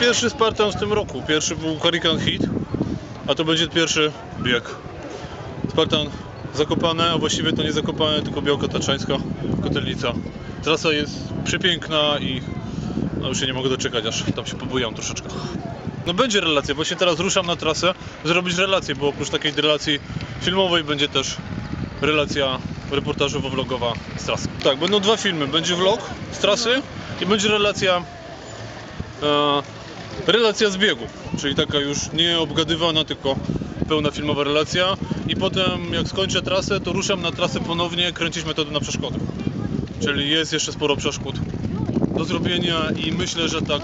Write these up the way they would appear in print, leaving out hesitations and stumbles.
Pierwszy Spartan w tym roku. Pierwszy był Hurricane Heat, a to będzie pierwszy bieg. Spartan Zakopane, a właściwie to nie Zakopane, tylko Białka Tatrzańska, Kotelnica. Trasa jest przepiękna i no już się nie mogę doczekać, aż tam się pobujam troszeczkę. No będzie relacja, właśnie teraz ruszam na trasę zrobić relację, bo oprócz takiej relacji filmowej będzie też relacja reportażowo-vlogowa z trasy. Tak, będą dwa filmy, będzie vlog z trasy i będzie relacja z biegu, czyli taka już nie obgadywana, tylko pełna filmowa relacja. I potem jak skończę trasę, to ruszam na trasę ponownie kręcić metody na przeszkodach. Czyli jest jeszcze sporo przeszkód do zrobienia i myślę, że tak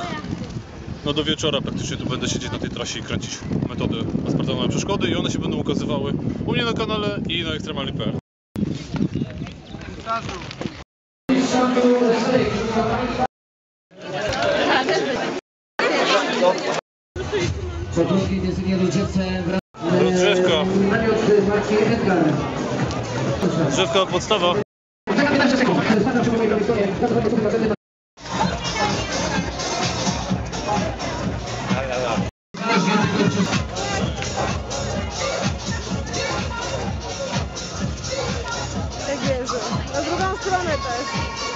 no do wieczora praktycznie tu będę siedzieć na tej trasie i kręcić metody na sprawdzone przeszkody i one się będą ukazywały u mnie na kanale i na ekstremali.pl. Drzewka podstawa. Na drugą stronę też.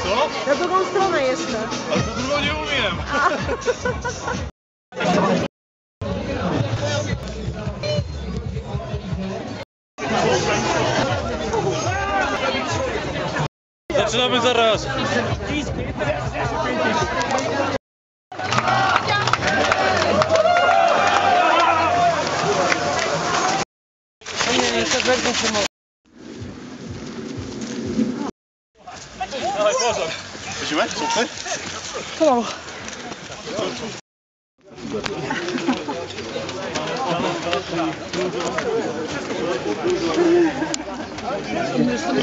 Co? Na drugą stronę jeszcze. A to drugą nie umiem. Zaczynamy zaraz. Widzimy? Super? Hello.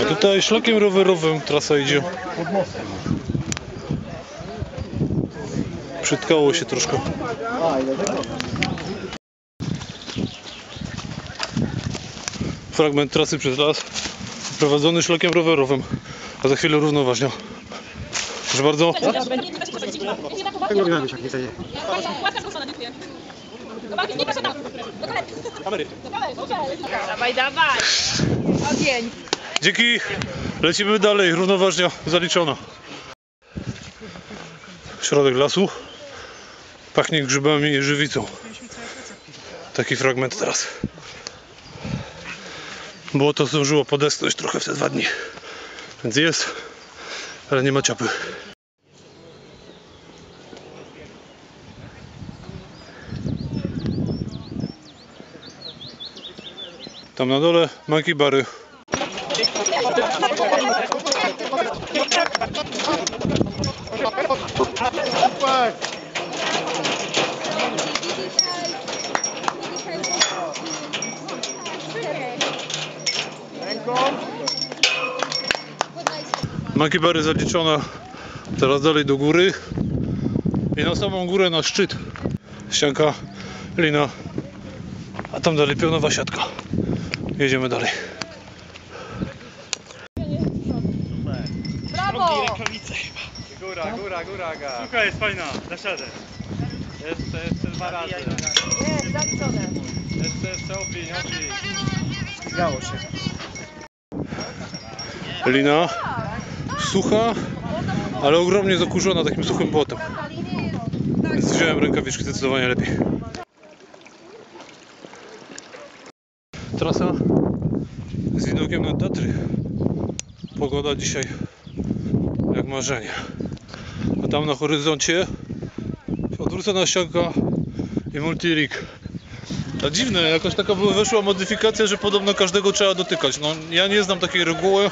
A tutaj szlakiem rowerowym trasa idzie. Przytkało się troszkę. Fragment trasy przez las prowadzony szlakiem rowerowym, a za chwilę równoważnia. Proszę bardzo. Dawaj, dawaj. Ogień. Dzięki. Lecimy dalej. Równoważnia zaliczona. Środek lasu. Pachnie grzybami i żywicą. Taki fragment teraz. Było to zdążyło podesnąć trochę w te 2 dni. Więc jest, ale nie ma ciapy. Tam na dole monkey bary. Monkey bary zaliczona, teraz dalej do góry i na samą górę, na szczyt, ścianka, lina, a tam dalej pionowa siatka. Jedziemy dalej. Brawo! Góra, góra, góra. Suka jest fajna, na siadę. Jeszcze 2 razy. Nie, zaliczone. Jeszcze obień. Zdało się. Lina sucha, ale ogromnie zakurzona takim suchym błotem. Więc wziąłem rękawiczki zdecydowanie lepiej. Trasa z widokiem na Tatry. Pogoda dzisiaj jak marzenie. A tam na horyzoncie odwrócona ścianka i multirig. A dziwne, jakaś taka wyszła modyfikacja, że podobno każdego trzeba dotykać. No, ja nie znam takiej reguły.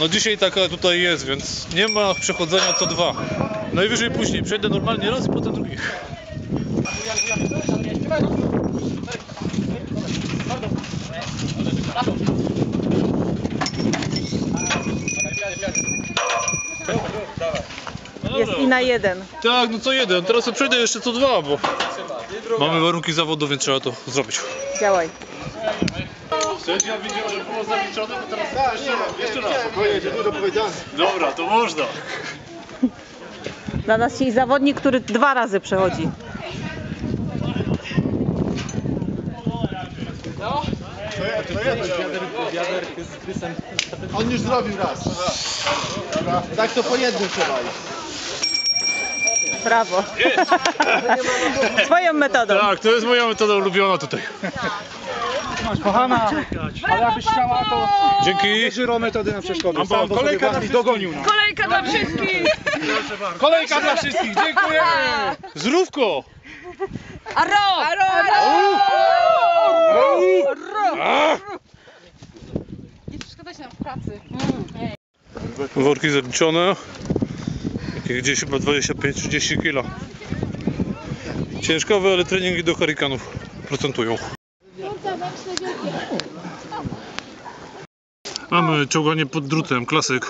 No dzisiaj taka tutaj jest, więc nie ma przechodzenia co 2. Najwyżej później przejdę normalnie raz i potem drugi. Jest i na 1. Tak, no co 1. Teraz przejdę jeszcze co 2, bo mamy warunki zawodu, więc trzeba to zrobić. Działaj. Przednia widział, że było zaliczone, to teraz jeszcze raz. Spokojnie, dużo powiedziane. Dobra, to można. Dla nas jest zawodnik, który 2 razy przechodzi. No. To ja z Krysem. On już zrobił raz. Dobra. Tak to po jednym trzeba iść. Brawo. Twoją metodą. Tak, to jest moja metoda ulubiona tutaj. Kochana, ale abyś chciała, to dzięki. Żyro metody na przeszkodę. Kolejka nas dogonił. Kolejka dla wszystkich. Kolejka dla wszystkich. Dziękuję. Zrówko. Aro. Jest szkoda się nam w pracy. Worki zaliczone. Gdzieś chyba 25-30 kg. Ciężkowe, ale treningi do hurrikanów procentują. Mamy ciąganie pod drutem, klasyk.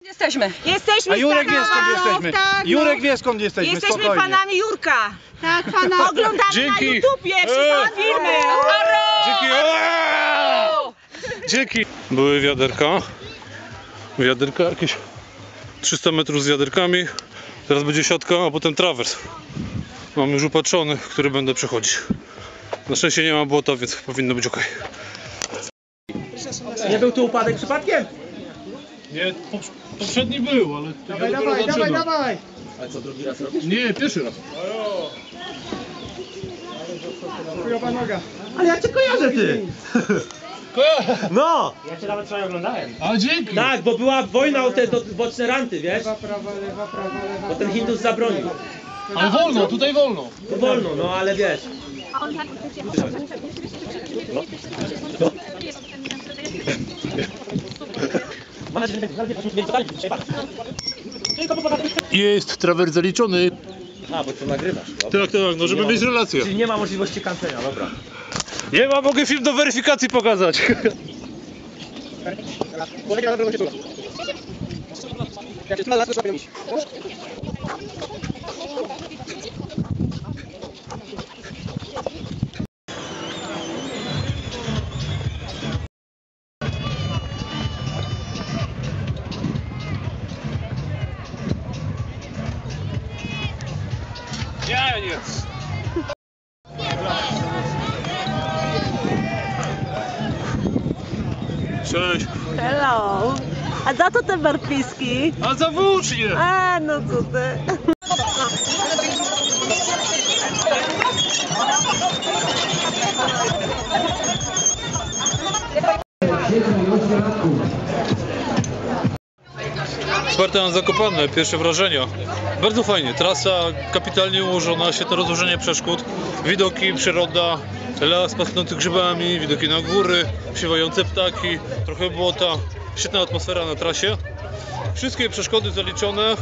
Jesteśmy. Jesteśmy. A Jurek wie, skąd jesteśmy. Tak, Jurek wie, skąd jesteśmy. Jesteśmy spokojnie. Fanami Jurka. Tak, fanami. Oglądamy dzięki. Na YouTubie wszystkie filmy. Dzięki. Dzięki. Były wiaderka jakieś 300 metrów z wiaderkami, teraz będzie siatka, a potem trawers. Mam już upatrzony, który będę przechodzić. Na szczęście nie ma błota, więc powinno być ok. Nie był tu upadek przypadkiem? Nie, poprzedni był, ale... Dawaj! Ale co, drugi raz robisz? Nie, pierwszy raz. Ale ja cię kojarzę, ty! No! Ja cię nawet wczoraj oglądałem. A dzięki! Tak, bo była wojna o te boczne ranty, wiesz? Lewa, prawa. Bo ten Hindus zabronił. Ale wolno, tutaj wolno. To wolno, no ale wiesz. Jest trawers zaliczony. A, bo to nagrywasz. Dobra. Tak, no żeby mieć relację. Czyli nie ma możliwości kancenia, dobra. Nie ma, mogę film do weryfikacji pokazać. Cześć! Hello! A za to te barpiski? A za włócznie! A no co ty! Spartan Zakopane, pierwsze wrażenia. Bardzo fajnie, trasa kapitalnie ułożona, świetne rozłożenie przeszkód, widoki, przyroda, las pachnący grzybami, widoki na góry, śpiewające ptaki, trochę błota, świetna atmosfera na trasie. Wszystkie przeszkody zaliczone,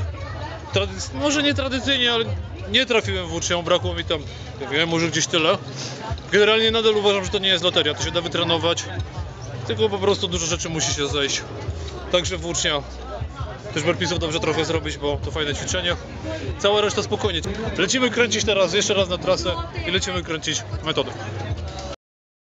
może nie tradycyjnie, ale nie trafiłem w włócznią, brakło mi tam, nie wiem, może gdzieś tyle. Generalnie nadal uważam, że to nie jest loteria, to się da wytrenować, tylko po prostu dużo rzeczy musi się zejść. Także włócznia. Też burpeesów dobrze trochę zrobić, bo to fajne ćwiczenie. Cała reszta spokojnie. Lecimy kręcić teraz, jeszcze raz na trasę i lecimy kręcić metodę.